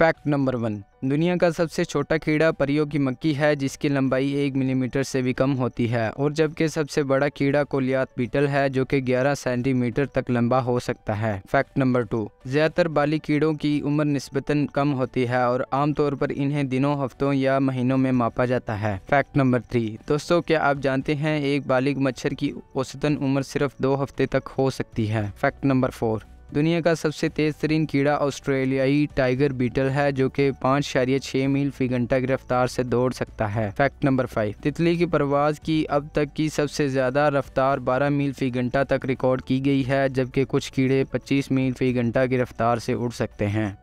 Fact number 1, दुनिया का सबसे छोटा कीड़ा परियों की मक्खी है जिसकी लंबाई 1 मिलीमीटर से भी कम होती है, और जबकि सबसे बड़ा कीड़ा गोलियाथ बीटल है जो कि 11 सेंटीमीटर तक लंबा हो सकता है। फैक्ट नंबर 2, ज़्यादातर बाली कीड़ों की उम्र निस्बतन कम होती है और आमतौर पर इन्हें दिनों, हफ्तों या महीनों में मापा जाता है। फैक्ट नंबर 3, दोस्तों क्या आप जानते हैं एक बालिग मच्छर की औसतन उम्र सिर्फ 2 हफ्ते तक हो सकती है। फैक्ट नंबर 4, दुनिया का सबसे तेज़ तरीन कीड़ा ऑस्ट्रेलियाई टाइगर बीटल है जो कि 5.6 मील फी घंटा की रफ्तार से दौड़ सकता है। फैक्ट नंबर 5, तितली की परवाज की अब तक की सबसे ज़्यादा रफ्तार 12 मील फी घंटा तक रिकॉर्ड की गई है, जबकि कुछ कीड़े 25 मील फी घंटा की रफ्तार से उड़ सकते हैं।